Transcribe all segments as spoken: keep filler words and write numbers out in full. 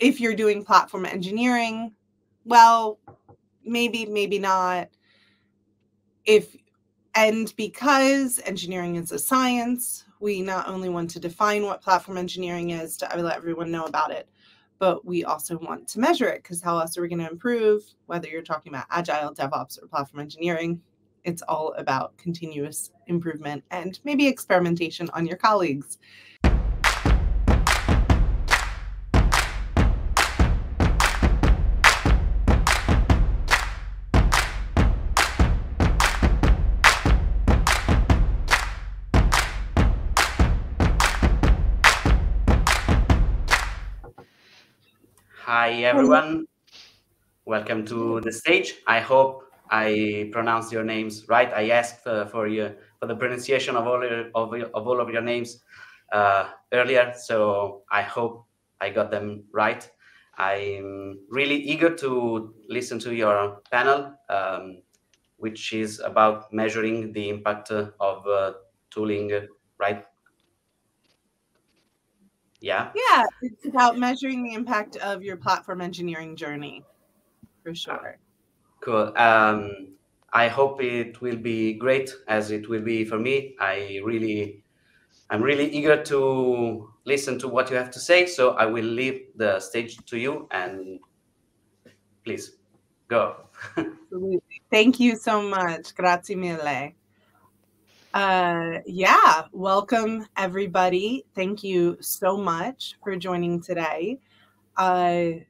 if you're doing platform engineering, well, maybe, maybe not. If and because engineering is a science, we not only want to define what platform engineering is to let everyone know about it, but we also want to measure it, because how else are we going to improve? Whether you're talking about agile, DevOps, or platform engineering, it's all about continuous improvement and maybe experimentation on your colleagues. Hi everyone, welcome to the stage. I hope I pronounced your names right. I asked uh, for you for the pronunciation of all your, of, of all of your names uh, earlier, so I hope I got them right. I'm really eager to listen to your panel, um, which is about measuring the impact of uh, tooling, right? Yeah. Yeah, it's about measuring the impact of your platform engineering journey, for sure. Cool. Um, I hope it will be great, as it will be for me. I really, I'm really eager to listen to what you have to say. So I will leave the stage to you, and please go. Absolutely. Thank you so much. Grazie mille. Uh, yeah, welcome everybody. Thank you so much for joining today. Uh,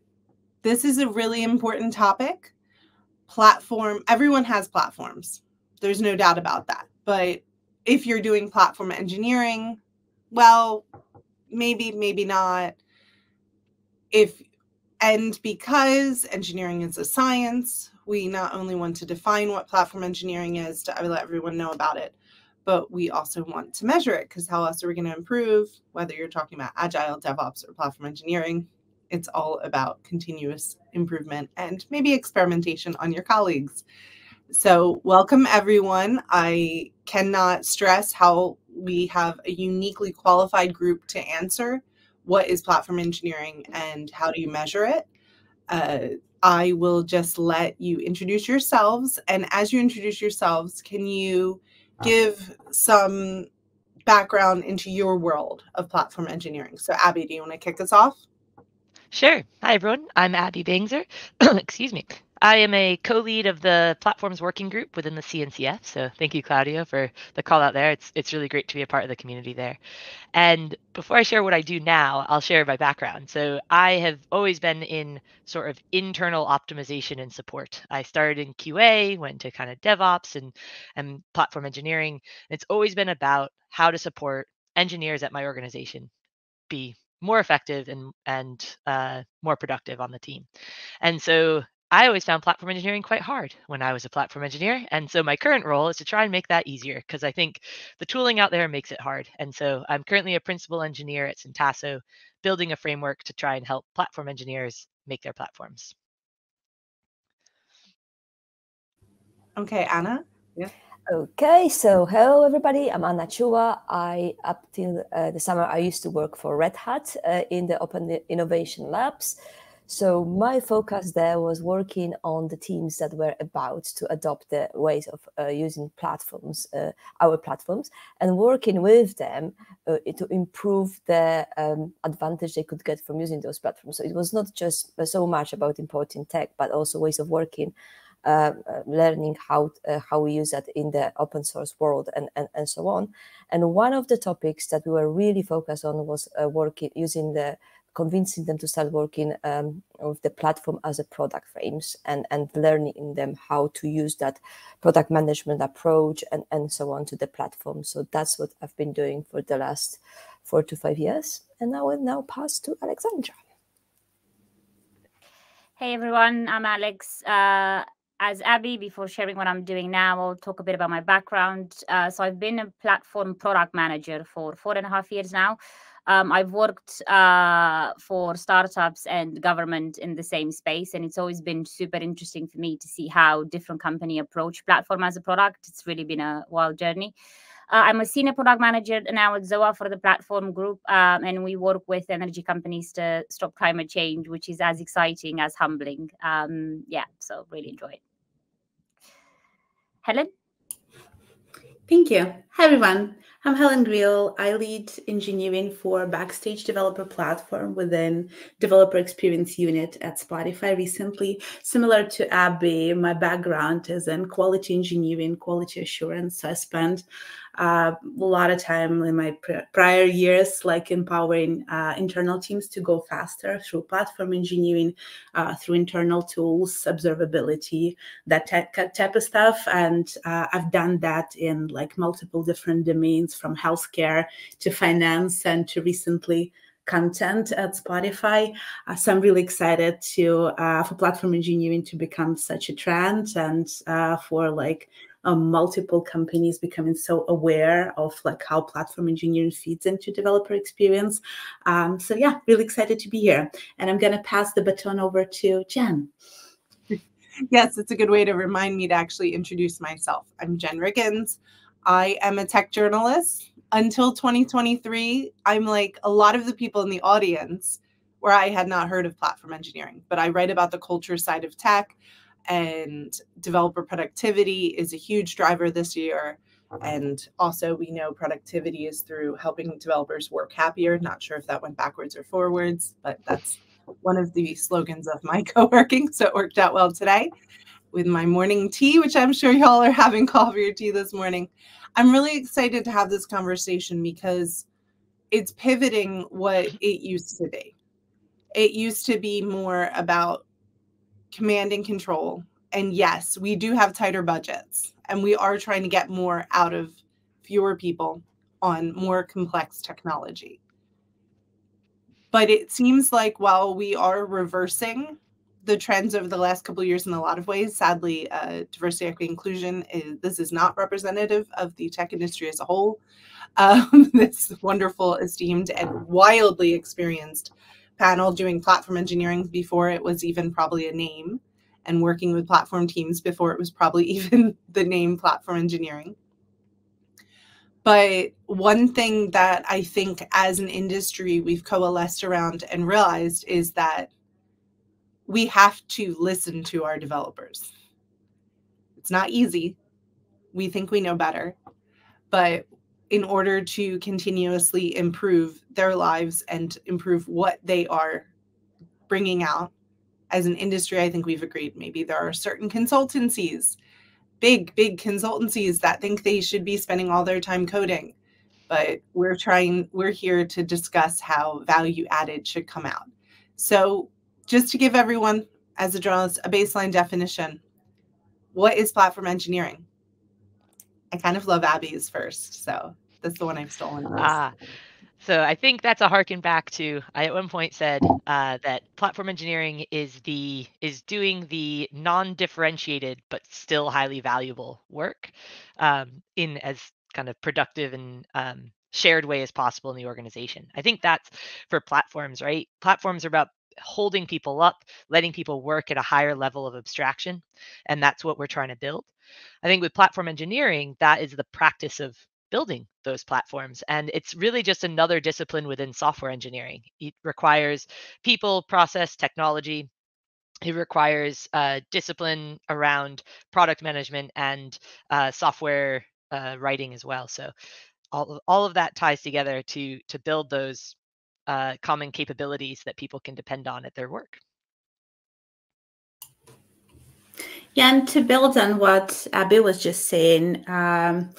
this is a really important topic. Platform, everyone has platforms. There's no doubt about that. But if you're doing platform engineering, well, maybe, maybe not. If, and because engineering is a science, we not only want to define what platform engineering is to let everyone know about it, but we also want to measure it, because how else are we going to improve? Whether you're talking about agile, DevOps, or platform engineering, it's all about continuous improvement and maybe experimentation on your colleagues. So welcome, everyone. I cannot stress how we have a uniquely qualified group to answer what is platform engineering and how do you measure it. Uh, I will just let you introduce yourselves. And as you introduce yourselves, can you give some background into your world of platform engineering? So Abby, do you want to kick us off? Sure. Hi, everyone. I'm Abby Bangser. Excuse me. I am a co-lead of the Platforms Working Group within the C N C F. So thank you, Claudio, for the call out there. It's, it's really great to be a part of the community there. And before I share what I do now, I'll share my background. So I have always been in sort of internal optimization and support. I started in Q A, went to kind of DevOps and, and platform engineering. It's always been about how to support engineers at my organization be more effective and, and uh, more productive on the team. And so I always found platform engineering quite hard when I was a platform engineer. And so my current role is to try and make that easier, because I think the tooling out there makes it hard. And so I'm currently a principal engineer at Syntasso, building a framework to try and help platform engineers make their platforms. Okay, Anna. Yeah. Okay, so hello everybody, I'm Anna Ciula. I, up till uh, the summer, I used to work for Red Hat uh, in the Open Innovation Labs. So my focus there was working on the teams that were about to adopt the ways of uh, using platforms, uh, our platforms, and working with them uh, to improve the um, advantage they could get from using those platforms. So it was not just so much about importing tech, but also ways of working, uh, learning how uh, how we use that in the open source world, and, and, and so on. And one of the topics that we were really focused on was uh, working using the convincing them to start working um, with the platform as a product frames, and, and learning them how to use that product management approach and, and so on to the platform. So that's what I've been doing for the last four to five years. And I will now pass to Alexandra. Hey, everyone, I'm Alex. Uh, as Abby, before sharing what I'm doing now, I'll talk a bit about my background. Uh, so I've been a platform product manager for four and a half years now. Um, I've worked uh, for startups and government in the same space, and it's always been super interesting for me to see how different companies approach platform as a product. It's really been a wild journey. Uh, I'm a senior product manager now at Z O A for the Platform Group, um, and we work with energy companies to stop climate change, which is as exciting as humbling. Um, yeah, so really enjoy it. Helen? Thank you. Hi, everyone. I'm Helen Greul. I lead engineering for Backstage developer platform within Developer Experience Unit at Spotify recently. Similar to Abby, my background is in quality engineering, quality assurance. So I spent uh, a lot of time in my pr prior years, like empowering uh, internal teams to go faster through platform engineering, uh, through internal tools, observability, that type of stuff. And uh, I've done that in like multiple different domains, from healthcare to finance and to recently content at Spotify. Uh, so I'm really excited to uh, for platform engineering to become such a trend, and uh, for like uh, multiple companies becoming so aware of like how platform engineering feeds into developer experience. Um, so yeah, really excited to be here. And I'm going to pass the baton over to Jen. Yes, it's a good way to remind me to actually introduce myself. I'm Jen Riggins. I am a tech journalist. Until twenty twenty-three, I'm like a lot of the people in the audience, where I had not heard of platform engineering, but I write about the culture side of tech, and developer productivity is a huge driver this year. And also we know productivity is through helping developers work happier. Not sure if that went backwards or forwards, but that's one of the slogans of my co-working. So it worked out well today with my morning tea, which I'm sure y'all are having coffee or tea this morning. I'm really excited to have this conversation because it's pivoting what it used to be. It used to be more about command and control. And yes, we do have tighter budgets, and we are trying to get more out of fewer people on more complex technology. But it seems like while we are reversing the trends over the last couple of years in a lot of ways, sadly, uh, diversity, equity, inclusion, is, this is not representative of the tech industry as a whole. Um, this wonderful, esteemed, and wildly experienced panel doing platform engineering before it was even probably a name, and working with platform teams before it was probably even the name platform engineering. But one thing that I think as an industry we've coalesced around and realized is that we have to listen to our developers. It's not easy. We think we know better, but in order to continuously improve their lives and improve what they are bringing out as an industry, I think we've agreed maybe there are certain consultancies, big, big consultancies that think they should be spending all their time coding, but we're trying, we're here to discuss how value added should come out. So just to give everyone, as a journalist, a baseline definition, what is platform engineering? I kind of love Abby's first, so that's the one I've stolen. Ah, so I think that's a harken back to, I at one point said uh, that platform engineering is the is doing the non-differentiated but still highly valuable work um, in as kind of productive and um, shared way as possible in the organization. I think that's for platforms, right? Platforms are about holding people up, letting people work at a higher level of abstraction. And that's what we're trying to build. I think with platform engineering, that is the practice of building those platforms. And it's really just another discipline within software engineering. It requires people, process, technology. It requires uh, discipline around product management and uh, software uh, writing as well. So all of, all of that ties together to, to build those Uh, common capabilities that people can depend on at their work. Yeah, and to build on what Abby was just saying, um,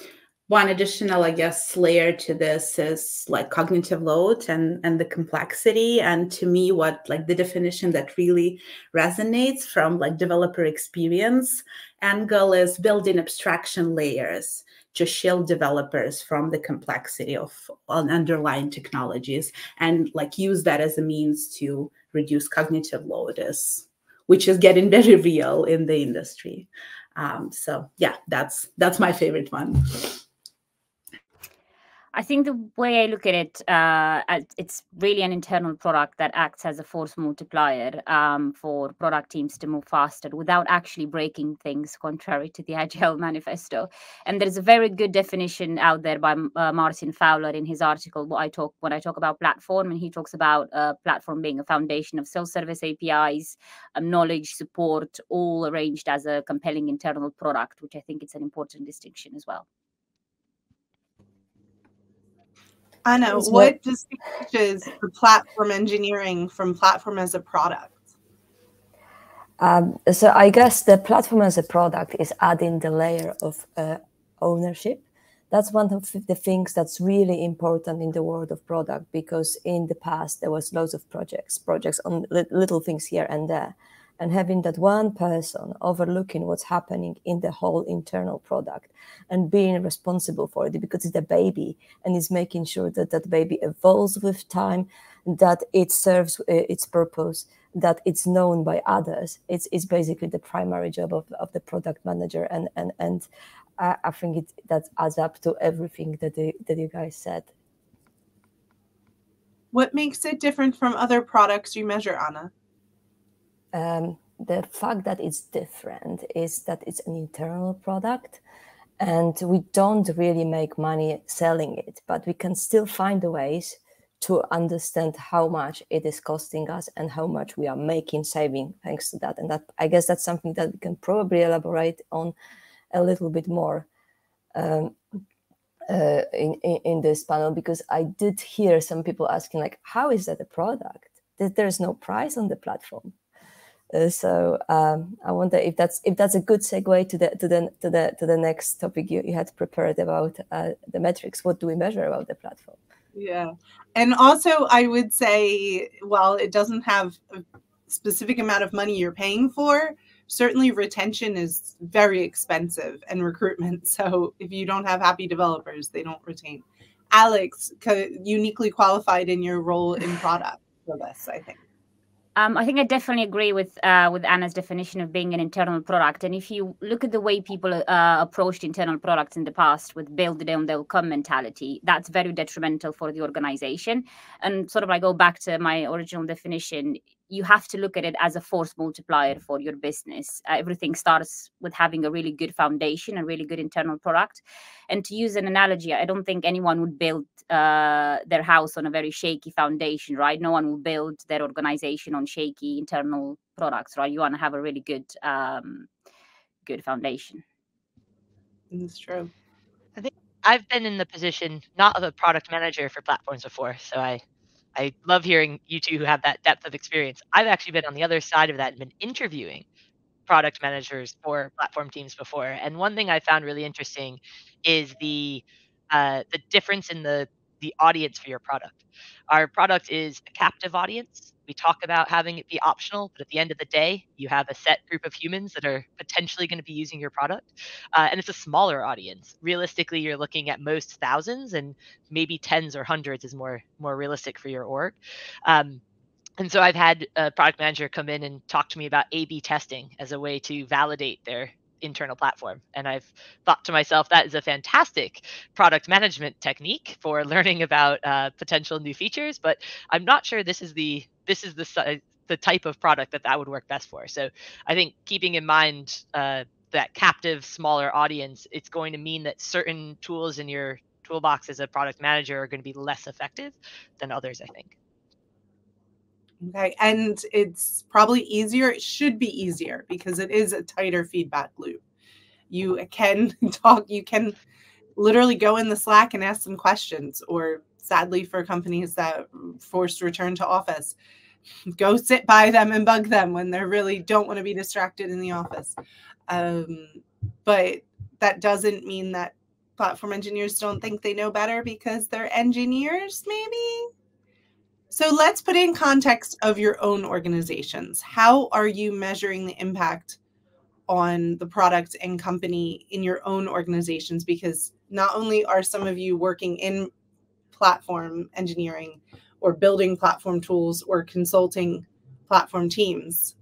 one additional, I guess, layer to this is like cognitive load and, and the complexity. And to me, what like the definition that really resonates from like developer experience angle is building abstraction layers to shield developers from the complexity of underlying technologies, and like use that as a means to reduce cognitive load, is, which is getting very real in the industry. Um, so yeah, that's that's my favorite one. I think the way I look at it, uh, it's really an internal product that acts as a force multiplier um, for product teams to move faster without actually breaking things, contrary to the Agile manifesto. And there's a very good definition out there by uh, Martin Fowler in his article what I talk, when I talk about platform, and he talks about uh, platform being a foundation of self-service A P Is, um, knowledge, support, all arranged as a compelling internal product, which I think it's an important distinction as well. Anna, what distinguishes the platform engineering from platform as a product? Um, so I guess the platform as a product is adding the layer of uh, ownership. That's one of the things that's really important in the world of product, because in the past there was loads of projects, projects on little things here and there. And having that one person overlooking what's happening in the whole internal product and being responsible for it, because it's a baby and is making sure that that baby evolves with time, that it serves uh, its purpose, that it's known by others. It's, it's basically the primary job of, of the product manager. And, and, and I, I think it, that adds up to everything that, they, that you guys said. What makes it different from other products you measure, Anna? Um, the fact that it's different is that it's an internal product and we don't really make money selling it, but we can still find the ways to understand how much it is costing us and how much we are making, saving thanks to that. And that, I guess that's something that we can probably elaborate on a little bit more um, uh, in, in, in this panel, because I did hear some people asking, like, how is that a product? There's no price on the platform. Uh, so um, I wonder if that's if that's a good segue to the to the to the to the next topic you, you had prepared about uh, the metrics. What do we measure about the platform? Yeah, and also I would say, while it doesn't have a specific amount of money you're paying for, certainly retention is very expensive, and recruitment. So if you don't have happy developers, they don't retain. Alex, uniquely qualified in your role in product for this, I think. Um, I think I definitely agree with uh, with Anna's definition of being an internal product. And if you look at the way people uh, approached internal products in the past with build it and they'll come mentality, that's very detrimental for the organization. And sort of I go back to my original definition. You have to look at it as a force multiplier for your business. Uh, everything starts with having a really good foundation, a really good internal product. And to use an analogy, I don't think anyone would build uh, their house on a very shaky foundation, right? No one will build their organization on shaky internal products, right? You want to have a really good, um, good foundation. That's true. I think I've been in the position, not of a product manager for platforms before, so I I love hearing you two who have that depth of experience. I've actually been on the other side of that and been interviewing product managers for platform teams before. And one thing I found really interesting is the uh, the difference in the, the audience for your product. Our product is a captive audience. We talk about having it be optional, but at the end of the day, you have a set group of humans that are potentially going to be using your product. Uh, and it's a smaller audience. Realistically, you're looking at most thousands, and maybe tens or hundreds is more, more realistic for your org. Um, and so I've had a product manager come in and talk to me about A B testing as a way to validate their internal platform. And I've thought to myself, that is a fantastic product management technique for learning about uh, potential new features, but I'm not sure this is the this is the the type of product that that would work best for. So I think keeping in mind uh, that captive, smaller audience, it's going to mean that certain tools in your toolbox as a product manager are going to be less effective than others, I think. Okay, and it's probably easier, it should be easier, because it is a tighter feedback loop. You can talk, you can literally go in the Slack and ask some questions, or sadly for companies that forced return to office, go sit by them and bug them when they really don't want to be distracted in the office. Um, but that doesn't mean that platform engineers don't think they know better, because they're engineers, maybe? So let's put in context of your own organizations. How are you measuring the impact on the product and company in your own organizations? Because not only are some of you working in platform engineering or building platform tools or consulting platform teams,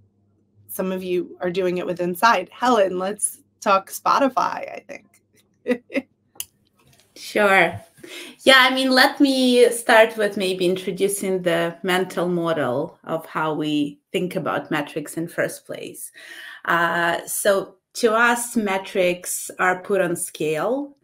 some of you are doing it with inside. Helen, let's talk Spotify, I think. Sure. Yeah, I mean, let me start with maybe introducing the mental model of how we think about metrics in first place. Uh, so to us, metrics are put on scale,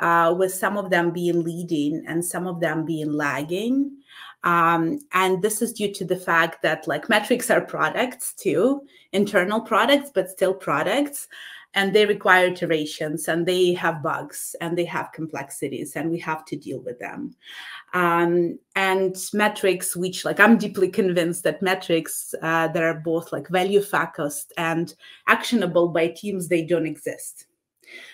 uh, with some of them being leading and some of them being lagging. Um, and this is due to the fact that, like, metrics are products too, internal products, but still products. And they require iterations, and they have bugs, and they have complexities, and we have to deal with them. Um, and metrics, which, like, I'm deeply convinced that metrics uh, that are both, like, value focused and actionable by teams, they don't exist.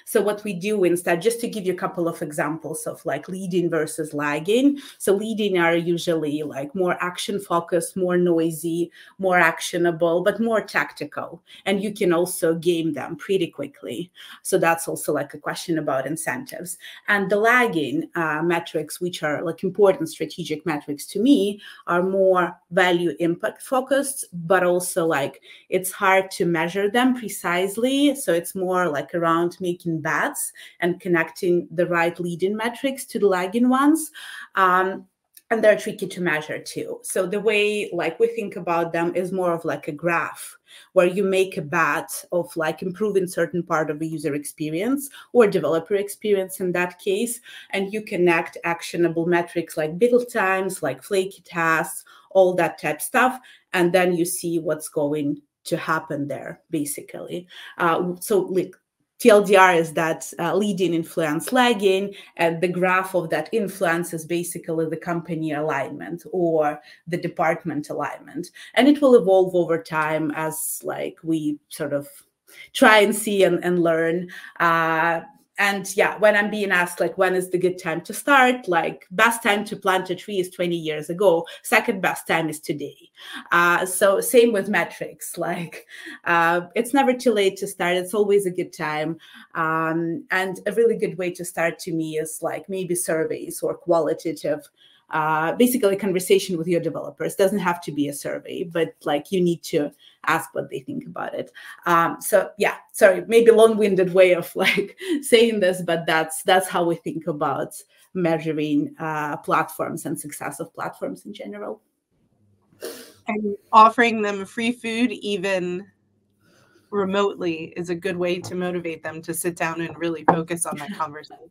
So what we do instead, just to give you a couple of examples of, like, leading versus lagging. So leading are usually, like, more action focused, more noisy, more actionable, but more tactical. And you can also game them pretty quickly. So that's also, like, a question about incentives. And the lagging uh, metrics, which are, like, important strategic metrics to me, are more value impact focused, but also, like, it's hard to measure them precisely. So it's more, like, around making bets and connecting the right leading metrics to the lagging ones. Um, and they're tricky to measure too. So the way, like, we think about them is more of, like, a graph, where you make a bet of, like, improving certain part of a user experience or developer experience in that case, and you connect actionable metrics like build times, like flaky tasks, all that type stuff, and then you see what's going to happen there, basically. Uh, so, like, T L D R is that uh, leading influence lagging, and the graph of that influence is basically the company alignment or the department alignment. And it will evolve over time as, like, we sort of try and see and, and learn. Uh, and yeah, when I'm being asked, like, when is the good time to start? Like, best time to plant a tree is twenty years ago. Second best time is today. Uh, so same with metrics, like, uh, it's never too late to start. It's always a good time. Um, and a really good way to start to me is, like, maybe surveys or qualitative, uh, basically conversation with your developers. Doesn't have to be a survey, but, like, you need to ask what they think about it. Um, so yeah, sorry, maybe long-winded way of, like, saying this, but that's that's how we think about measuring uh, platforms and success of platforms in general. And offering them free food, even remotely, is a good way to motivate them to sit down and really focus on that conversation.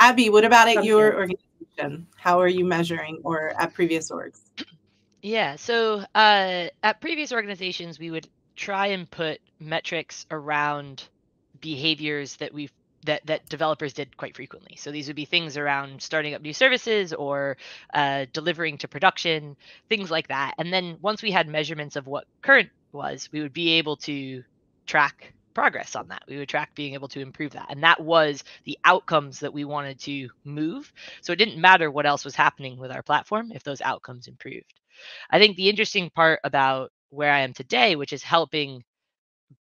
Abby, what about at your organization? How are you measuring, or at previous orgs? Yeah, so uh, at previous organizations, we would try and put metrics around behaviors that we that that developers did quite frequently. So these would be things around starting up new services or uh, delivering to production, things like that. And then once we had measurements of what current was, we would be able to track progress on that. We would track being able to improve that. And that was the outcomes that we wanted to move. So it didn't matter what else was happening with our platform if those outcomes improved. I think the interesting part about where I am today, which is helping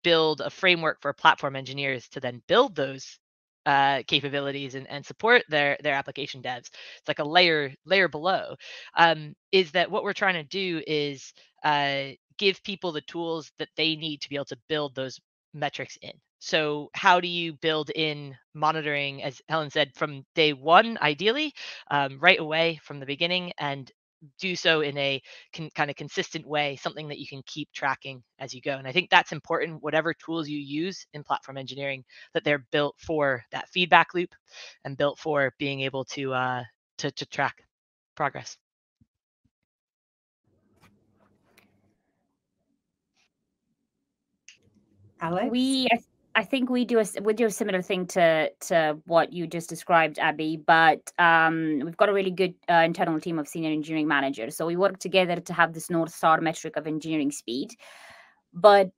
build a framework for platform engineers to then build those uh, capabilities and, and support their, their application devs, it's like a layer layer below, um, is that what we're trying to do is uh, give people the tools that they need to be able to build those metrics in. So how do you build in monitoring, as Helen said, from day one, ideally, um, right away from the beginning, and do so in a con kind of consistent way, something that you can keep tracking as you go. And I think that's important, whatever tools you use in platform engineering, that they're built for that feedback loop and built for being able to, uh, to, to track progress. Alex? We, I think we do a, we do a similar thing to, to what you just described, Abby, but um, we've got a really good uh, internal team of senior engineering managers. So we work together to have this North Star metric of engineering speed. But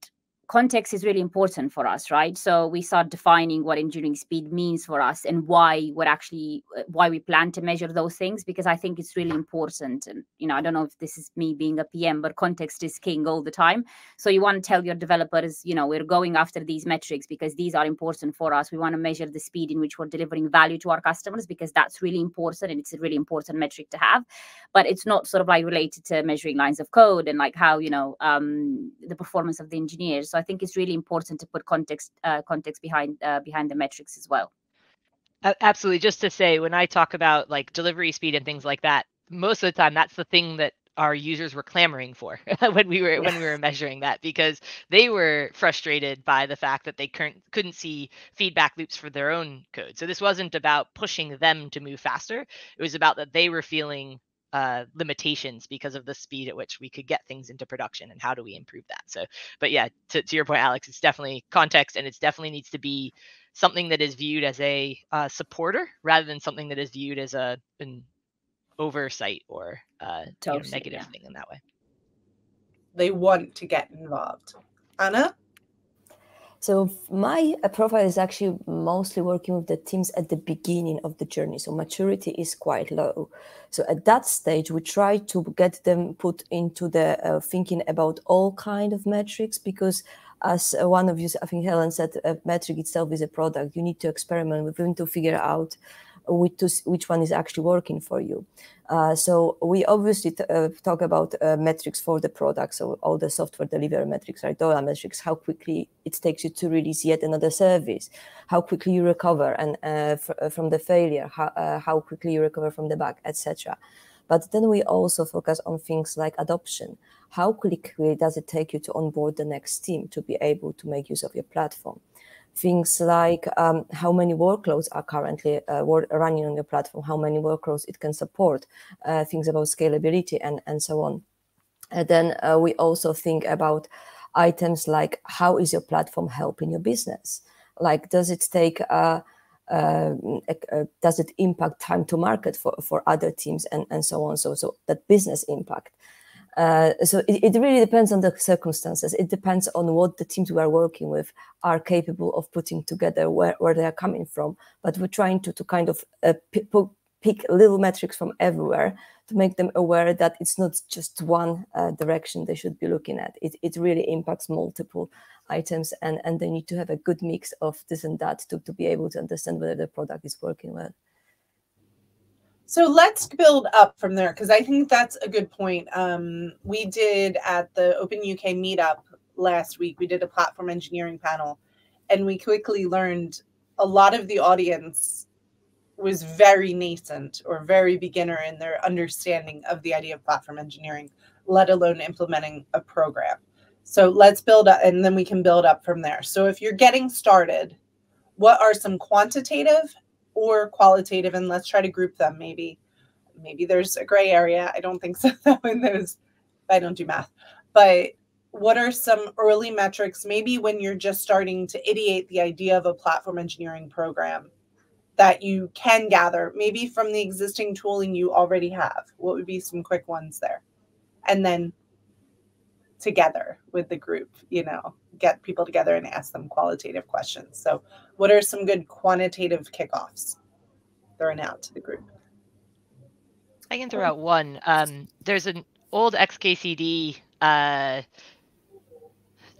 context is really important for us, right? So we start defining what engineering speed means for us and why we're actually, why we plan to measure those things, because I think it's really important. And, you know, I don't know if this is me being a P M, but context is king all the time. So you want to tell your developers, you know, we're going after these metrics because these are important for us. We want to measure the speed in which we're delivering value to our customers, because that's really important. And it's a really important metric to have, but it's not sort of like related to measuring lines of code and like how, you know, um, the performance of the engineers. So I think it's really important to put context uh, context behind uh, behind the metrics as well. Absolutely. Just to say, when I talk about like delivery speed and things like that, most of the time that's the thing that our users were clamoring for when we were when we were measuring that, because they were frustrated by the fact that they couldn't couldn't see feedback loops for their own code. So this wasn't about pushing them to move faster. It was about that they were feeling uh, limitations because of the speed at which we could get things into production, and how do we improve that? So, but yeah, to, to your point, Alex, it's definitely context, and it's definitely needs to be something that is viewed as a uh, supporter rather than something that is viewed as a an oversight or uh, totally, you know, negative yeah. thing in that way. They want to get involved. Anna? So my profile is actually mostly working with the teams at the beginning of the journey. So maturity is quite low. So at that stage, we try to get them put into the uh, thinking about all kind of metrics, because as one of you, I think Helen said, a metric itself is a product. You need to experiment with them to figure out which one is actually working for you. Uh, so we obviously t uh, talk about uh, metrics for the product. So all the software delivery metrics are D O A metrics, how quickly it takes you to release yet another service, how quickly you recover and uh, f from the failure, how, uh, how quickly you recover from the bug, et cetera. But then we also focus on things like adoption. How quickly does it take you to onboard the next team to be able to make use of your platform? Things like um, how many workloads are currently uh, running on your platform, how many workloads it can support, uh, things about scalability and, and so on. And then uh, we also think about items like, how is your platform helping your business? Like, does it take, uh, uh, uh, does it impact time to market for, for other teams and, and so on? So, so that business impact. Uh, so it, it really depends on the circumstances. It depends on what the teams we are working with are capable of putting together, where, where they are coming from. But we're trying to, to kind of uh, pick little metrics from everywhere to make them aware that it's not just one uh, direction they should be looking at. It, it really impacts multiple items, and, and they need to have a good mix of this and that to, to be able to understand whether the product is working well. So let's build up from there, because I think that's a good point. Um, we did at the Open U K meetup last week, we did a platform engineering panel, and we quickly learned a lot of the audience was very nascent or very beginner in their understanding of the idea of platform engineering, let alone implementing a program. So let's build up, and then we can build up from there. So if you're getting started, what are some quantitative or qualitative, and let's try to group them. Maybe, maybe there's a gray area. I don't think so though in those, I don't do math, but what are some early metrics, maybe when you're just starting to ideate the idea of a platform engineering program, that you can gather maybe from the existing tooling you already have? What would be some quick ones there? And then together with the group, you know, get people together and ask them qualitative questions. So what are some good quantitative kickoffs thrown out to the group? I can throw out one. Um, there's an old X K C D uh,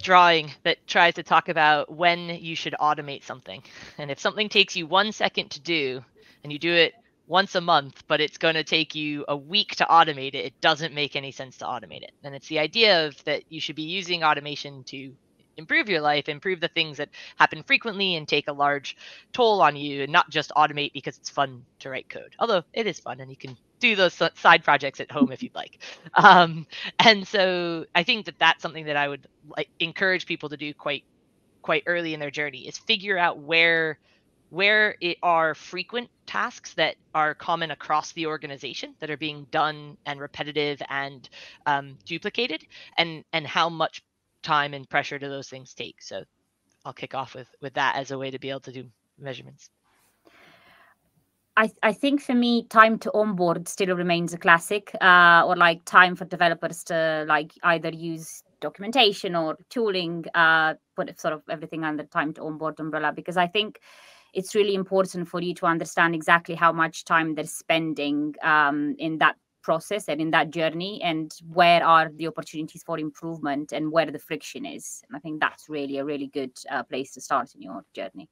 drawing that tries to talk about when you should automate something. And if something takes you one second to do and you do it once a month, but it's going to take you a week to automate it, it doesn't make any sense to automate it. And it's the idea of that you should be using automation to improve your life, improve the things that happen frequently and take a large toll on you, and not just automate because it's fun to write code. Although it is fun and you can do those side projects at home if you'd like. Um, and so I think that that's something that I would like, encourage people to do quite, quite early in their journey, is figure out where where it are frequent tasks that are common across the organization that are being done and repetitive and um, duplicated, and, and how much time and pressure do those things take. So I'll kick off with, with that as a way to be able to do measurements. I, I think for me, time to onboard still remains a classic, uh, or like time for developers to like either use documentation or tooling, uh, put sort of everything under time to onboard umbrella, because I think it's really important for you to understand exactly how much time they're spending um, in that process and in that journey, and where are the opportunities for improvement and where the friction is. And I think that's really a really good uh, place to start in your journey.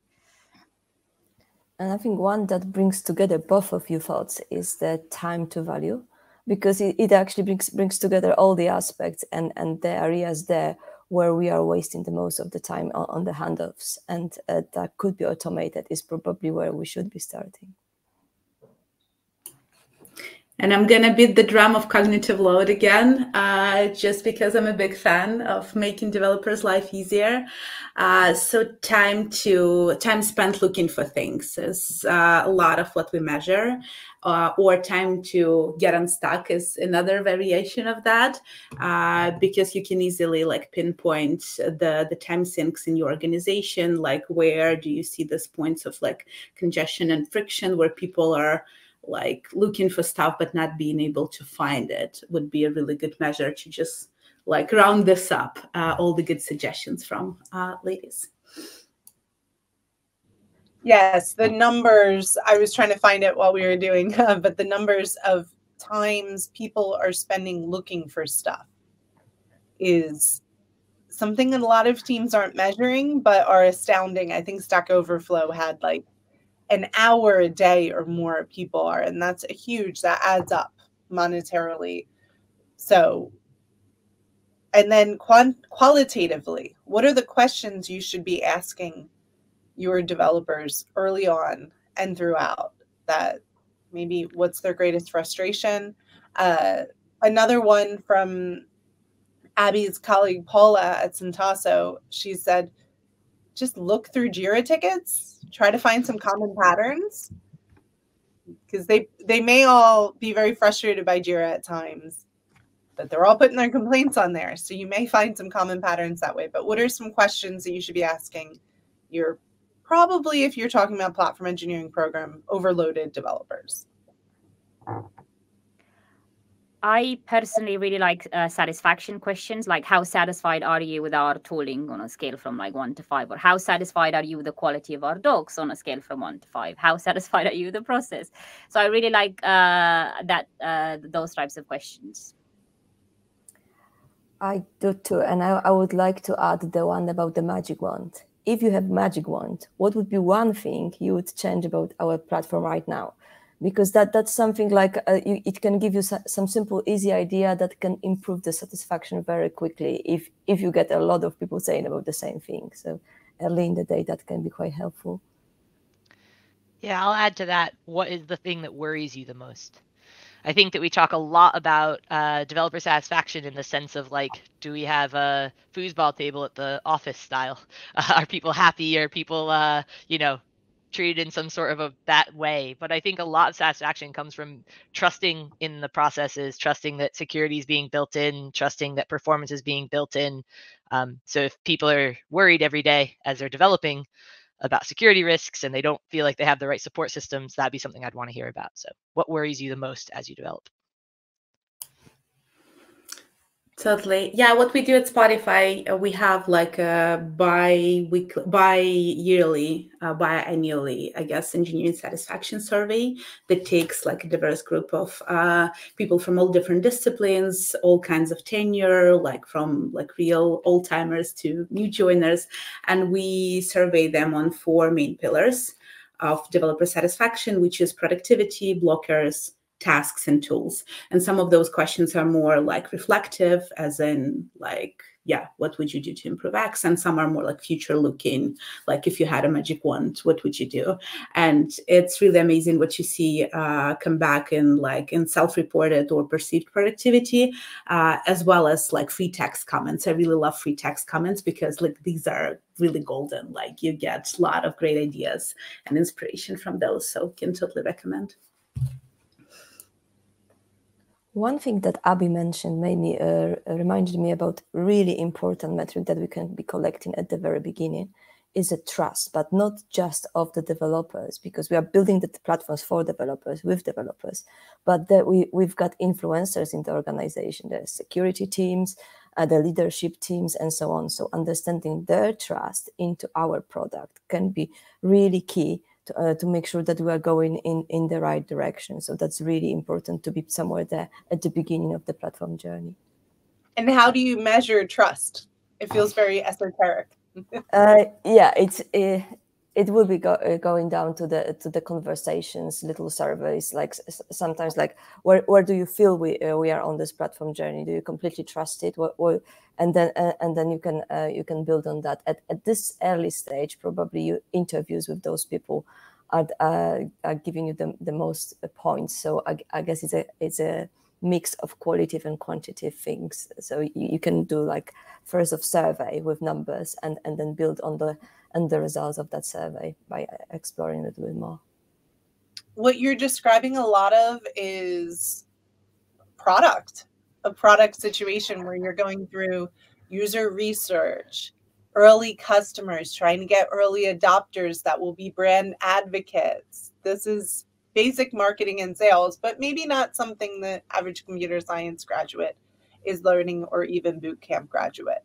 And I think one that brings together both of your thoughts is the time to value, because it, it actually brings, brings together all the aspects and, and the areas there where we are wasting the most of the time on, on the handoffs, and uh, that could be automated is probably where we should be starting. And I'm going to beat the drum of cognitive load again, uh, just because I'm a big fan of making developers' life easier. Uh, so time to time spent looking for things is uh, a lot of what we measure, uh, or time to get unstuck is another variation of that, uh, because you can easily like pinpoint the, the time sinks in your organization, like where do you see these points of like congestion and friction where people are like looking for stuff but not being able to find it would be a really good measure to just like round this up, uh, all the good suggestions from uh, ladies. Yes, the numbers, I was trying to find it while we were doing, uh, but the numbers of times people are spending looking for stuff is something that a lot of teams aren't measuring but are astounding. I think Stack Overflow had like an hour a day or more people are, and that's a huge, that adds up monetarily. So, and then quant qualitatively, what are the questions you should be asking your developers early on and throughout that? Maybe what's their greatest frustration? Uh, another one from Abby's colleague, Paula at Syntasso, she said, just look through Jira tickets, try to find some common patterns, because they, they may all be very frustrated by Jira at times, but they're all putting their complaints on there. So you may find some common patterns that way. But what are some questions that you should be asking? You're probably, if you're talking about platform engineering program, overloaded developers. I personally really like uh, satisfaction questions, like how satisfied are you with our tooling on a scale from like one to five, or how satisfied are you with the quality of our docs on a scale from one to five? How satisfied are you with the process? So I really like uh, that uh, those types of questions. I do too, and I, I would like to add the one about the magic wand. If you have magic wand, what would be one thing you would change about our platform right now? Because that, that's something like uh, you, it can give you some simple, easy idea that can improve the satisfaction very quickly if, if you get a lot of people saying about the same thing. So early in the day, that can be quite helpful. Yeah, I'll add to that. What is the thing that worries you the most? I think that we talk a lot about uh, developer satisfaction in the sense of like, do we have a foosball table at the office style? Uh, are people happy? Are people, uh, you know, treated in some sort of a that way? But I think a lot of satisfaction comes from trusting in the processes, trusting that security is being built in, trusting that performance is being built in. Um, so if people are worried every day as they're developing about security risks and they don't feel like they have the right support systems, that'd be something I'd want to hear about. So what worries you the most as you develop? Totally. Yeah, what we do at Spotify, uh, we have like a bi-week, bi-yearly, uh, bi-annually, I guess, engineering satisfaction survey that takes like a diverse group of uh, people from all different disciplines, all kinds of tenure, like from like real old-timers to new joiners. And we survey them on four main pillars of developer satisfaction, which is productivity, blockers, tasks, and tools. And some of those questions are more like reflective, as in like, yeah, what would you do to improve X? And some are more like future looking, like if you had a magic wand, what would you do? And it's really amazing what you see uh, come back in like in self-reported or perceived productivity, uh, as well as like free text comments. I really love free text comments because like these are really golden, like you get a lot of great ideas and inspiration from those. So can totally recommend. One thing that Abby mentioned made me, uh, reminded me about really important metric that we can be collecting at the very beginning is a trust, but not just of the developers, because we are building the platforms for developers, with developers, but that we, we've got influencers in the organization, the security teams, uh, the leadership teams, and so on. So understanding their trust into our product can be really key to, uh, to make sure that we are going in, in the right direction. So that's really important to be somewhere there at the beginning of the platform journey. And how do you measure trust? It feels very esoteric. uh, yeah, it's, it, it will be go, uh, going down to the to the conversations, little surveys, like sometimes like where where do you feel we uh, we are on this platform journey? Do you completely trust it? What, what, and then uh, and then you can uh, you can build on that. At at this early stage, probably your interviews with those people are uh, are giving you the the most points. So I, I guess it's a it's a mix of qualitative and quantitative things. So you, you can do like first of survey with numbers and, and then build on the and the results of that survey by exploring a little bit more. What you're describing a lot of is product, a product situation where you're going through user research, early customers, trying to get early adopters that will be brand advocates. This is basic marketing and sales, but maybe not something the average computer science graduate is learning or even boot camp graduate.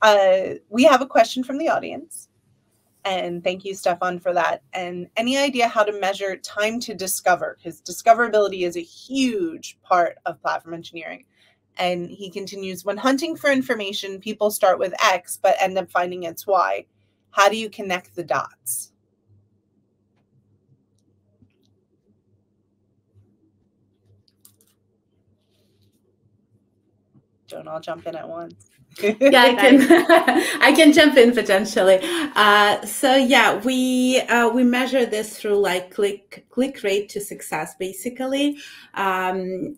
Uh, we have a question from the audience, and thank you, Stefan, for that. And any idea how to measure time to discover? Because discoverability is a huge part of platform engineering. And he continues, when hunting for information, people start with X, but end up finding it's Y. How do you connect the dots? And I'll jump in at once. Yeah, I can. I can jump in potentially. Uh, so yeah, we uh, we measure this through like click click rate to success, basically. Um,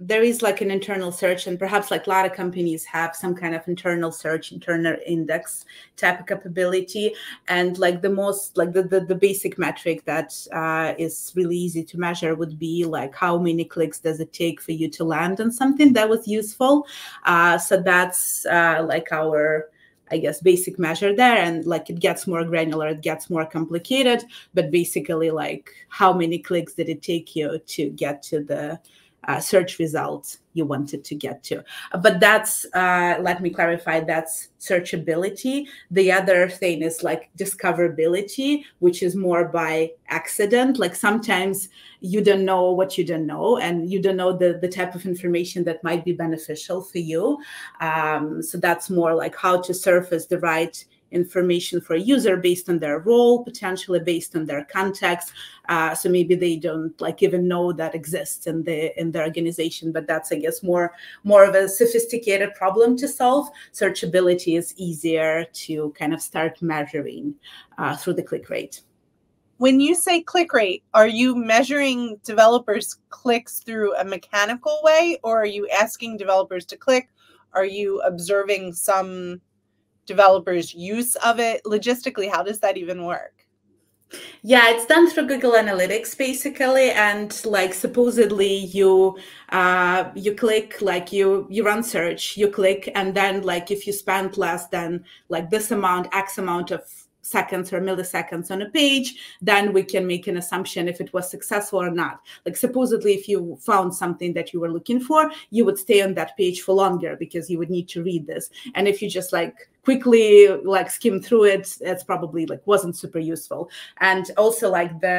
there is like an internal search, and perhaps like a lot of companies have some kind of internal search, internal index type of capability. And like the most, like the, the, the basic metric that uh, is really easy to measure would be like how many clicks does it take for you to land on something that was useful. Uh, so that's uh, like our, I guess, basic measure there. And like it gets more granular, it gets more complicated, but basically like how many clicks did it take you to get to the Uh, search results you wanted to get to. But that's, uh, let me clarify, that's searchability. The other thing is like discoverability, which is more by accident. Like sometimes you don't know what you don't know, and you don't know the, the type of information that might be beneficial for you. Um, so that's more like how to surface the right information for a user based on their role, potentially based on their context. Uh, so maybe they don't like even know that exists in the in their organization. But that's, I guess, more more of a sophisticated problem to solve. Searchability is easier to kind of start measuring uh, through the click rate. When you say click rate, are you measuring developers' clicks through a mechanical way, or are you asking developers to click? Are you observing some developers' use of it? Logistically, how does that even work? Yeah, it's done through Google Analytics, basically. And like supposedly you uh, you click, like you, you run search, you click, and then like if you spend less than like this amount, X amount of seconds or milliseconds on a page, then we can make an assumption if it was successful or not. Like supposedly if you found something that you were looking for, you would stay on that page for longer because you would need to read this. And if you just like quickly like skim through it, it's probably like wasn't super useful. And also like the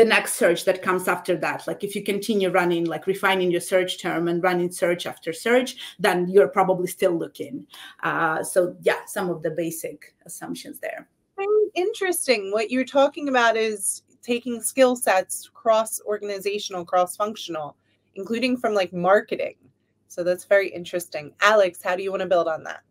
the next search that comes after that, like if you continue running, like refining your search term and running search after search, then you're probably still looking. Uh, so yeah, some of the basic assumptions there. Very interesting. What you're talking about is taking skill sets cross-organizational, cross-functional, including from like marketing. So that's very interesting. Alex, how do you want to build on that?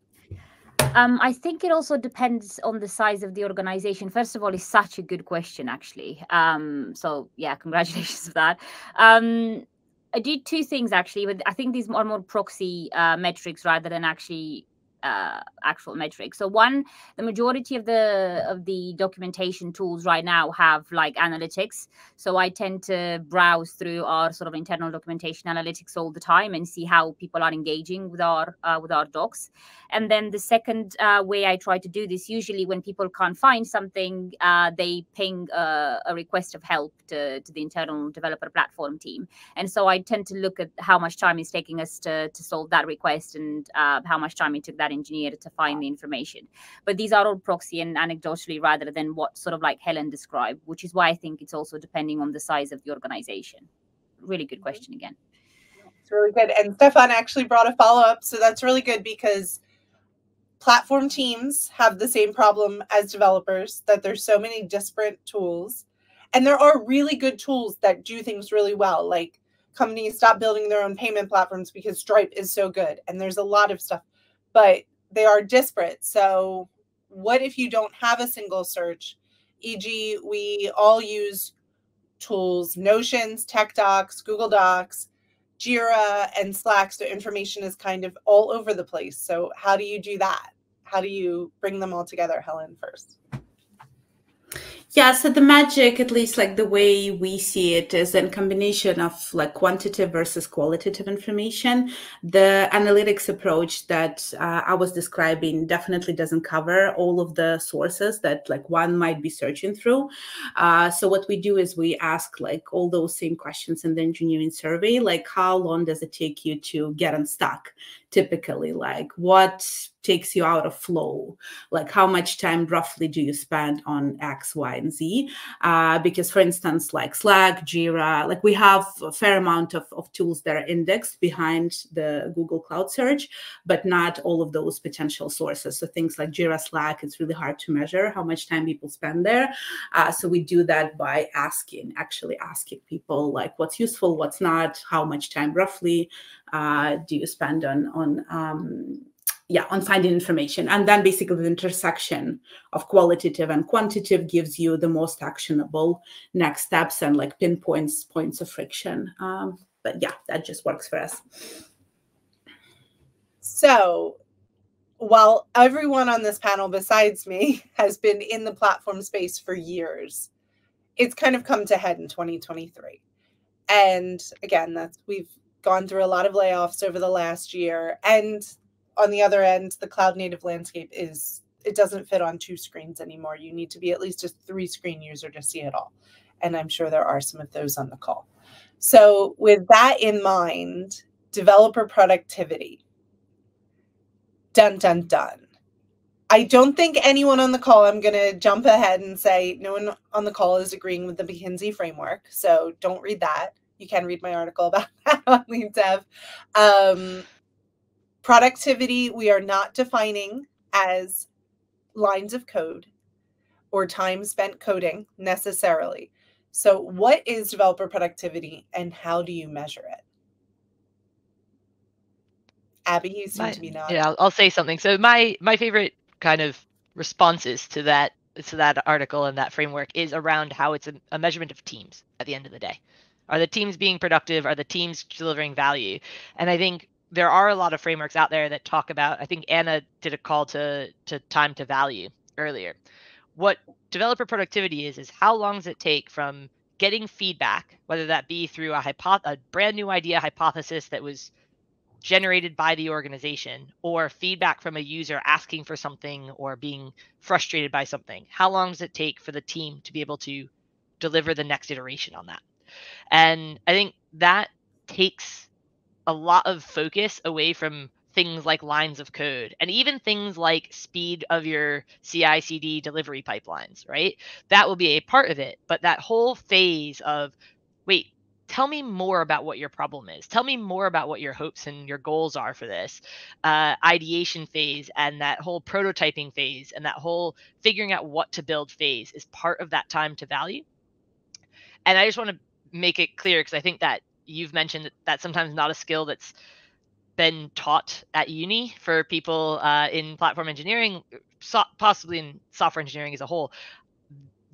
Um, I think it also depends on the size of the organization. First of all, it's such a good question, actually. Um, so, yeah, congratulations for that. Um, I did two things, actually. But I think these are more proxy uh, metrics rather than actually uh, actual metrics. So one, the majority of the of the documentation tools right now have like analytics. So I tend to browse through our sort of internal documentation analytics all the time and see how people are engaging with our, uh, with our docs. And then the second uh, way I try to do this, usually when people can't find something, uh, they ping uh, a request of help to, to the internal developer platform team. And so I tend to look at how much time it's taking us to, to solve that request and uh, how much time it took that engineer to find the information. But these are all proxy and anecdotally rather than what sort of like Helen described, which is why I think it's also depending on the size of the organization. Really good question again. It's really good. And Stefan actually brought a follow-up. So that's really good because Platform teams have the same problem as developers, that there's so many disparate tools. And there are really good tools that do things really well. Like companies stop building their own payment platforms because Stripe is so good. And there's a lot of stuff, but they are disparate. So what if you don't have a single search? for example, we all use tools, Notions, Tech Docs, Google Docs, Jira, and Slack, so information is kind of all over the place. So how do you do that? How do you bring them all together, Helen, first? Yeah, so the magic, at least like the way we see it, is a combination of like quantitative versus qualitative information. The analytics approach that uh, I was describing definitely doesn't cover all of the sources that like one might be searching through. Uh, so what we do is we ask like all those same questions in the engineering survey, like how long does it take you to get unstuck? Typically, like what takes you out of flow? Like how much time roughly do you spend on X, Y, and Z? Uh, because for instance, like Slack, Jira, like we have a fair amount of, of tools that are indexed behind the Google Cloud search, but not all of those potential sources. So things like Jira, Slack, it's really hard to measure how much time people spend there. Uh, so we do that by asking, actually asking people like what's useful, what's not, how much time roughly uh, do you spend on, on um yeah on finding information. And then basically the intersection of qualitative and quantitative gives you the most actionable next steps and like pinpoints points of friction, um but yeah, that just works for us. So while everyone on this panel besides me has been in the platform space for years, it's kind of come to a head in twenty twenty-three, and again, that's we've gone through a lot of layoffs over the last year. And on the other end, the cloud native landscape is, it doesn't fit on two screens anymore. You need to be at least a three screen user to see it all. And I'm sure there are some of those on the call. So with that in mind, developer productivity. Dun, dun, dun. I don't think anyone on the call, I'm going to jump ahead and say, no one on the call is agreeing with the McKinsey framework. So don't read that. You can read my article about that on LeanDev. Um, productivity, we are not defining as lines of code or time spent coding necessarily. So what is developer productivity and how do you measure it? Abby, you seem my, to be nodding. Yeah, I'll, I'll say something. So my, my favorite kind of responses to that, to that article and that framework is around how it's a, a measurement of teams at the end of the day. Are the teams being productive? Are the teams delivering value? And I think there are a lot of frameworks out there that talk about, I think Anna did a call to, to time to value earlier. What developer productivity is, is how long does it take from getting feedback, whether that be through a, hypo a brand new idea hypothesis that was generated by the organization, or feedback from a user asking for something or being frustrated by something. How long does it take for the team to be able to deliver the next iteration on that? And I think that takes a lot of focus away from things like lines of code and even things like speed of your C I C D delivery pipelines, right? That will be a part of it. But that whole phase of, wait, tell me more about what your problem is. Tell me more about what your hopes and your goals are for this uh, ideation phase, and that whole prototyping phase and that whole figuring out what to build phase is part of that time to value. And I just want to make it clear, because I think that you've mentioned that that's sometimes not a skill that's been taught at uni for people uh, in platform engineering, so possibly in software engineering as a whole.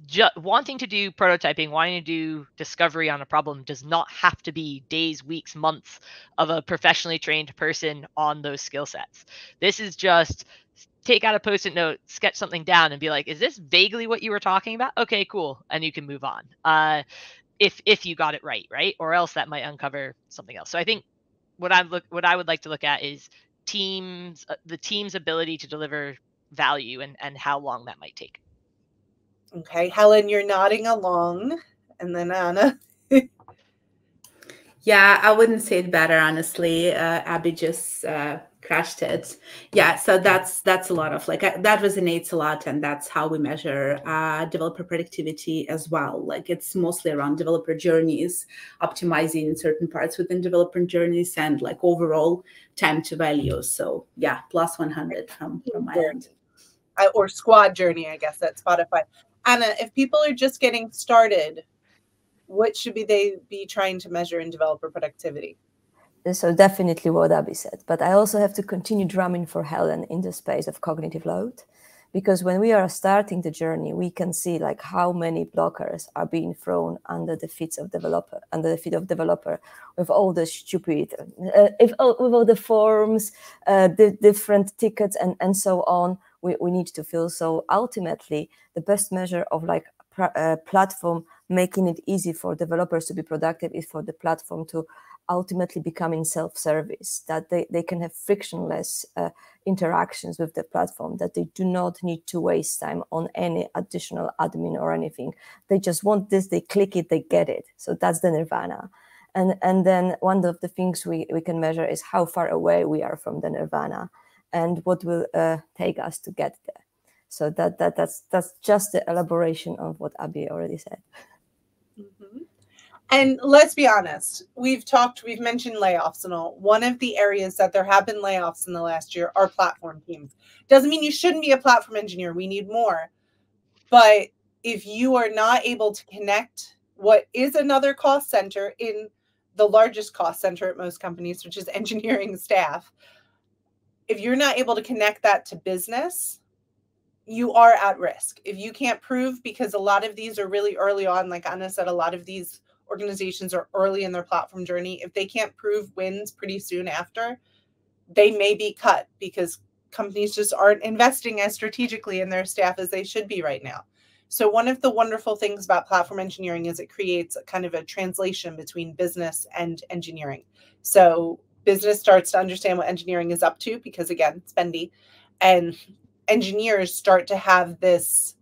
Ju wanting to do prototyping, wanting to do discovery on a problem does not have to be days, weeks, months of a professionally trained person on those skill sets. This is just take out a post-it note, sketch something down and be like, is this vaguely what you were talking about? Okay, cool. And you can move on. Uh, If if you got it right, right, or else that might uncover something else. So I think what I look, what I would like to look at is teams, uh, the team's ability to deliver value and and how long that might take. Okay, Helen, you're nodding along, and then Anna. Yeah, I wouldn't say it better, honestly. Uh, Abby just uh, crushed it. Yeah, so that's that's a lot of like I, that resonates a lot, and that's how we measure uh, developer productivity as well. Like it's mostly around developer journeys, optimizing certain parts within developer journeys, and like overall time to value. So yeah, plus one hundred from, from my end. Or squad journey, I guess, at Spotify. Anna, if people are just getting started, what should be they be trying to measure in developer productivity? So definitely what Abby said, but I also have to continue drumming for Helen in the space of cognitive load, because when we are starting the journey, we can see like how many blockers are being thrown under the feet of developer, under the feet of developer, with all the stupid, uh, if, oh, with all the forms, uh, the different tickets, and and so on. We we need to feel so. Ultimately, the best measure of like uh, platform making it easy for developers to be productive is for the platform to ultimately becoming self-service, that they, they can have frictionless uh, interactions with the platform, that they do not need to waste time on any additional admin or anything. They just want this, they click it, they get it. So that's the nirvana. And, and then one of the things we, we can measure is how far away we are from the nirvana and what will uh, take us to get there. So that, that, that's, that's just the elaboration of what Abby already said. Mm-hmm. And let's be honest, we've talked, we've mentioned layoffs and all. One of the areas that there have been layoffs in the last year are platform teams. Doesn't mean you shouldn't be a platform engineer. We need more. But if you are not able to connect what is another cost center in the largest cost center at most companies, which is engineering staff, if you're not able to connect that to business, you are at risk. If you can't prove, because a lot of these are really early on, like Anna said, a lot of these organizations are early in their platform journey. If they can't prove wins pretty soon after, they may be cut because companies just aren't investing as strategically in their staff as they should be right now. So one of the wonderful things about platform engineering is it creates a kind of a translation between business and engineering. So business starts to understand what engineering is up to, because again, spendy, and engineers start to have this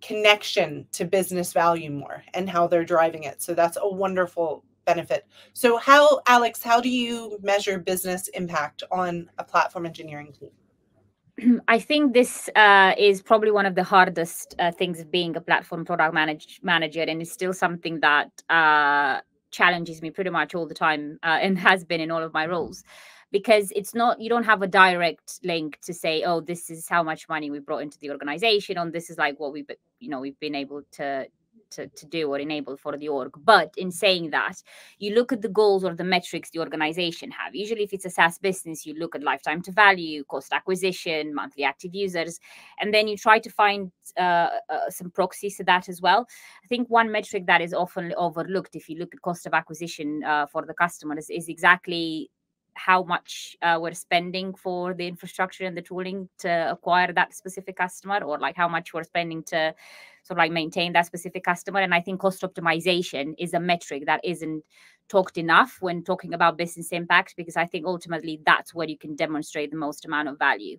connection to business value more and how they're driving it. So that's a wonderful benefit. So how, Alex, how do you measure business impact on a platform engineering team? I think this uh, is probably one of the hardest uh, things of being a platform product manage manager. And it's still something that uh, challenges me pretty much all the time, uh, and has been in all of my roles. Because it's not, you don't have a direct link to say, oh, this is how much money we brought into the organization, and this is like what we've, you know, we've been able to, to, to do or enable for the org. But in saying that, you look at the goals or the metrics the organization have. Usually if it's a SaaS business, you look at lifetime to value, cost acquisition, monthly active users, and then you try to find uh, uh, some proxies to that as well. I think one metric that is often overlooked if you look at cost of acquisition uh, for the customers is exactly how much uh, we're spending for the infrastructure and the tooling to acquire that specific customer, or like how much we're spending to sort of like maintain that specific customer. And I think cost optimization is a metric that isn't talked enough when talking about business impact, because I think ultimately that's where you can demonstrate the most amount of value.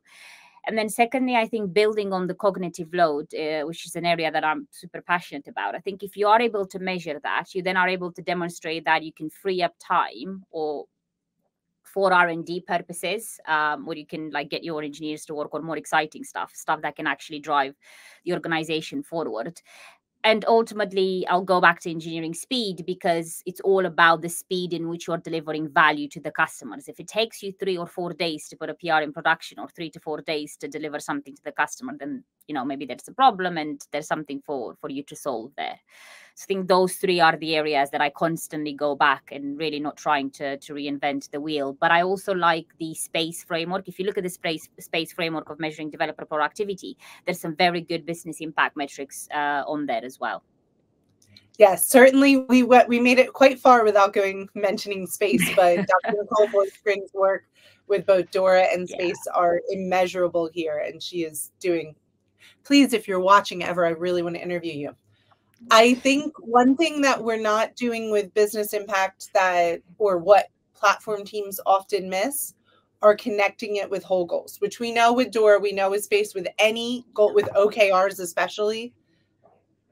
And then secondly, I think building on the cognitive load, uh, which is an area that I'm super passionate about. I think if you are able to measure that, you then are able to demonstrate that you can free up time or for R and D purposes, um, where you can like get your engineers to work on more exciting stuff, stuff that can actually drive the organization forward. And ultimately, I'll go back to engineering speed, because it's all about the speed in which you're delivering value to the customers. If it takes you three or four days to put a P R in production, or three to four days to deliver something to the customer, then, you know, maybe there's a problem and there's something for, for you to solve there. So I think those three are the areas that I constantly go back and really not trying to, to reinvent the wheel. But I also like the SPACE framework. If you look at the SPACE, SPACE framework of measuring developer productivity, there's some very good business impact metrics uh, on there as well. Yes, certainly we went, we made it quite far without going mentioning SPACE, but Doctor Nicole Boyd-Spring's work with both Dora and SPACE yeah. are immeasurable here, and she is doing. Please, if you're watching ever, I really want to interview you. I think one thing that we're not doing with business impact that, or what platform teams often miss, are connecting it with whole goals, which we know with Dora, we know is based with any goal, with O K Rs especially.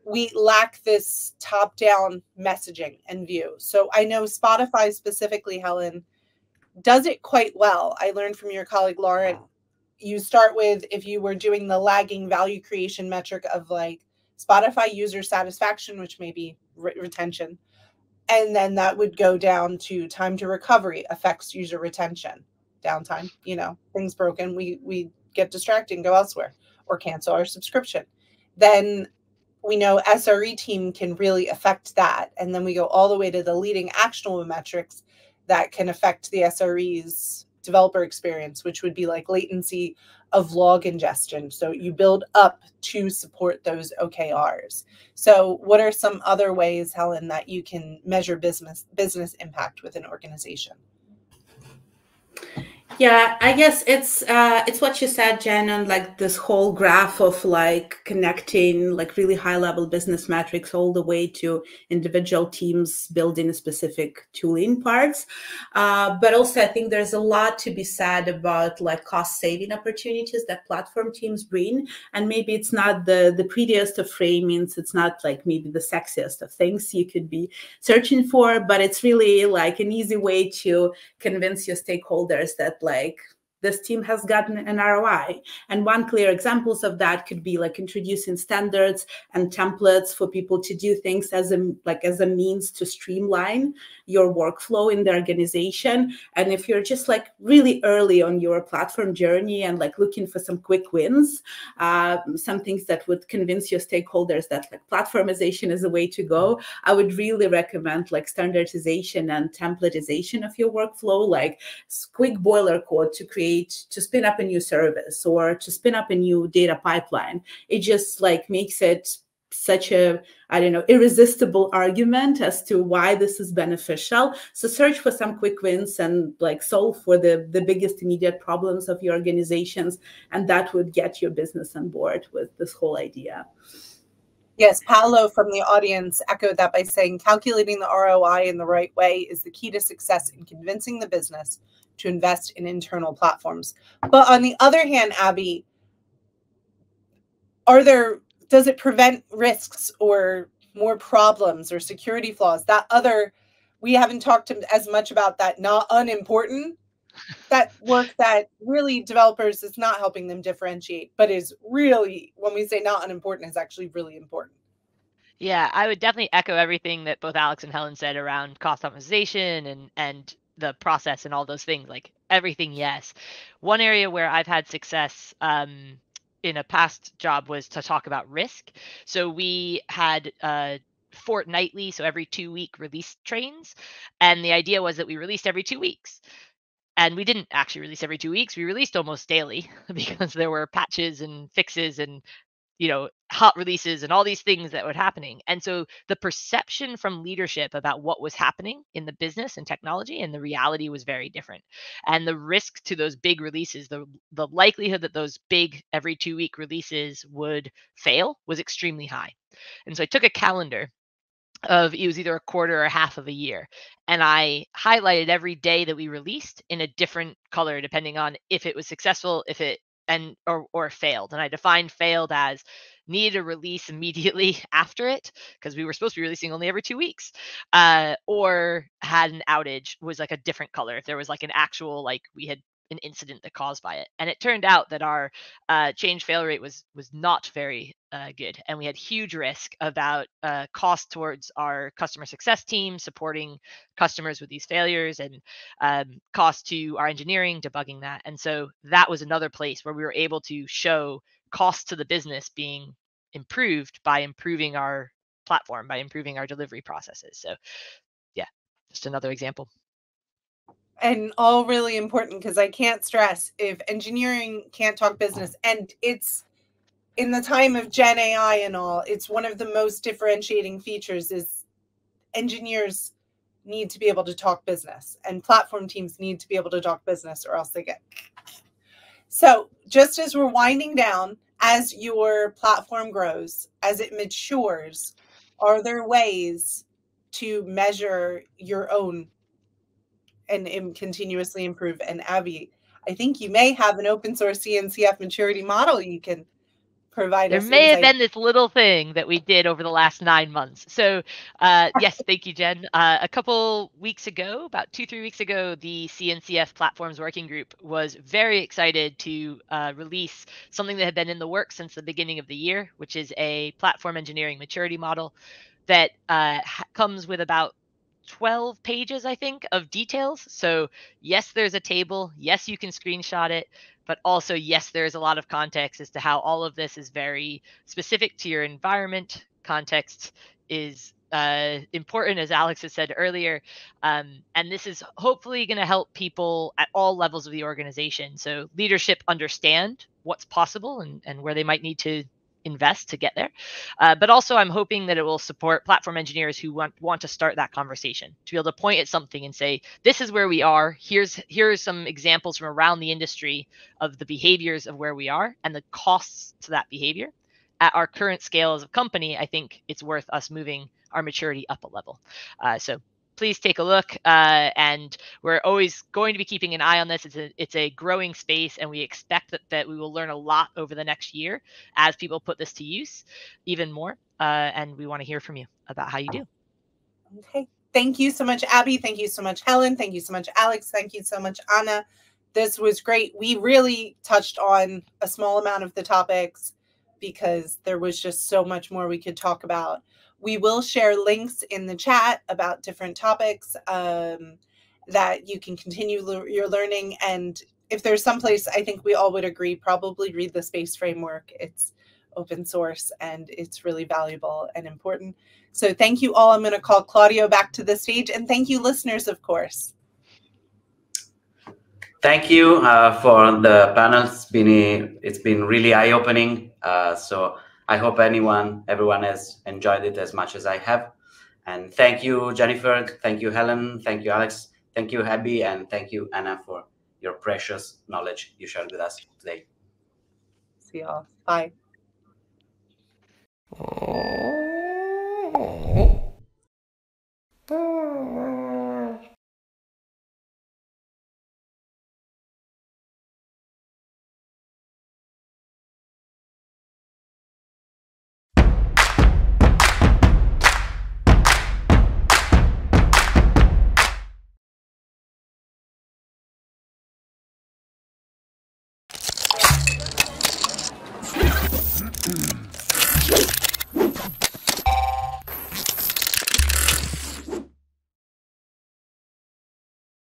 We lack this top-down messaging and view. So I know Spotify specifically, Helen, does it quite well. I learned from your colleague, Lauren, you start with, if you were doing the lagging value creation metric of like Spotify user satisfaction, which may be re retention, and then that would go down to time to recovery affects user retention, downtime, you know, things broken, we, we get distracted and go elsewhere or cancel our subscription. Then we know S R E team can really affect that. And then we go all the way to the leading actionable metrics that can affect the S R E's developer experience, which would be like latency of log ingestion. So you build up to support those O K Rs. So what are some other ways, Helen, that you can measure business business impact with an organization? Yeah, I guess it's uh, it's what you said, Jen, on like this whole graph of like connecting like really high level business metrics all the way to individual teams building specific tooling parts. Uh, but also, I think there's a lot to be said about like cost saving opportunities that platform teams bring. And maybe it's not the the prettiest of framings. It's not like maybe the sexiest of things you could be searching for. But it's really like an easy way to convince your stakeholders that like this team has gotten an R O I. And one clear examples of that could be like introducing standards and templates for people to do things as a like as a means to streamline your workflow in the organization. And if you're just like really early on your platform journey and like looking for some quick wins, uh, some things that would convince your stakeholders that like platformization is the way to go, I would really recommend like standardization and templatization of your workflow, like quick boilercode to create to spin up a new service or to spin up a new data pipeline. It just like makes it such a, I don't know, irresistible argument as to why this is beneficial. So search for some quick wins and like solve for the, the biggest immediate problems of your organizations. And that would get your business on board with this whole idea. Yes, Paolo from the audience echoed that by saying, calculating the R O I in the right way is the key to success in convincing the business to invest in internal platforms. But on the other hand, Abby, are there, does it prevent risks or more problems or security flaws? That other, we haven't talked as much about that not unimportant, that work that really developers is not helping them differentiate, but is really, when we say not unimportant, is actually really important. Yeah, I would definitely echo everything that both Alex and Helen said around cost optimization and, and the process and all those things, like everything. Yes. One area where I've had success um, in a past job was to talk about risk. So we had uh, fortnightly, so every two week release trains. And the idea was that we released every two weeks. And we didn't actually release every two weeks. We released almost daily because there were patches and fixes and, you know, hot releases and all these things that were happening. And so the perception from leadership about what was happening in the business and technology and the reality was very different. And the risk to those big releases, the, the likelihood that those big every two week releases would fail was extremely high. And so I took a calendar of, it was either a quarter or a half of a year. And I highlighted every day that we released in a different color, depending on if it was successful, if it and or, or failed. And I defined failed as needed a release immediately after it, because we were supposed to be releasing only every two weeks, uh, or had an outage, was like a different color. If there was like an actual, like we had an incident that caused by it. And it turned out that our uh, change fail rate was was not very uh, good. And we had huge risk about uh, cost towards our customer success team, supporting customers with these failures, and um, cost to our engineering, debugging that. And so that was another place where we were able to show costs to the business being improved by improving our platform, by improving our delivery processes. So yeah, just another example. And all really important, because I can't stress, if engineering can't talk business, and it's in the time of Gen A I and all, it's one of the most differentiating features is engineers need to be able to talk business, and platform teams need to be able to talk business, or else they get. So just as we're winding down, as your platform grows, as it matures, are there ways to measure your own and, and continuously improve? And Abby, I think you may have an open source C N C F maturity model you can provide there us. There may insight. Have been this little thing that we did over the last nine months. So uh, yes, thank you, Jen. Uh, a couple weeks ago, about two, three weeks ago, the C N C F Platforms Working Group was very excited to uh, release something that had been in the works since the beginning of the year, which is a platform engineering maturity model that uh, comes with about twelve pages, I think, of details. So yes, there's a table. Yes, you can screenshot it. But also, yes, there's a lot of context as to how all of this is very specific to your environment. Context is uh, important, as Alex has said earlier. Um, and this is hopefully going to help people at all levels of the organization. So leadership understand what's possible and, and where they might need to invest to get there. Uh, but also I'm hoping that it will support platform engineers who want, want to start that conversation, to be able to point at something and say, this is where we are. Here's, here's some examples from around the industry of the behaviors of where we are and the costs to that behavior. At our current scale as a company, I think it's worth us moving our maturity up a level. Uh, so please take a look. Uh, and we're always going to be keeping an eye on this. It's a, it's a growing space, and we expect that, that we will learn a lot over the next year as people put this to use even more. Uh, and we want to hear from you about how you do. Okay. Thank you so much, Abby. Thank you so much, Helen. Thank you so much, Alex. Thank you so much, Anna. This was great. We really touched on a small amount of the topics because there was just so much more we could talk about. We will share links in the chat about different topics um, that you can continue le your learning. And if there's someplace I think we all would agree, probably read the SPACE framework. It's open source and it's really valuable and important. So thank you all. I'm going to call Claudio back to the stage, and thank you listeners, of course. Thank you uh, for the panel. It's been, a, it's been really eye-opening. Uh, so I hope anyone, everyone has enjoyed it as much as I have. And thank you, Jennifer. Thank you, Helen. Thank you, Alex. Thank you, Abby. And thank you, Anna, for your precious knowledge you shared with us today. See y'all. Bye. Mm-hmm.